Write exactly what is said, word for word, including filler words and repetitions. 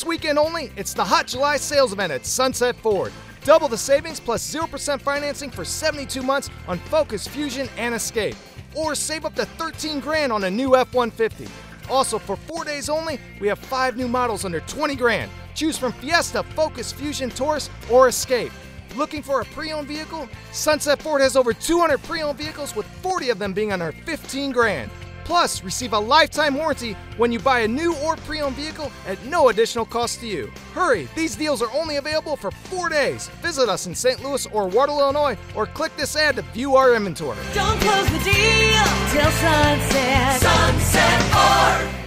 This weekend only, it's the Hot July sales event at Sunset Ford. Double the savings plus zero percent financing for seventy-two months on Focus, Fusion, and Escape. Or save up to thirteen grand on a new F one fifty. Also, for four days only, we have five new models under twenty grand. Choose from Fiesta, Focus, Fusion, Taurus, or Escape. Looking for a pre-owned vehicle? Sunset Ford has over two hundred pre-owned vehicles, with forty of them being under fifteen grand. Plus, receive a lifetime warranty when you buy a new or pre-owned vehicle at no additional cost to you. Hurry, these deals are only available for four days. Visit us in Saint Louis or Waterloo, Illinois, or click this ad to view our inventory. Don't close the deal till sunset. Sunset Ford.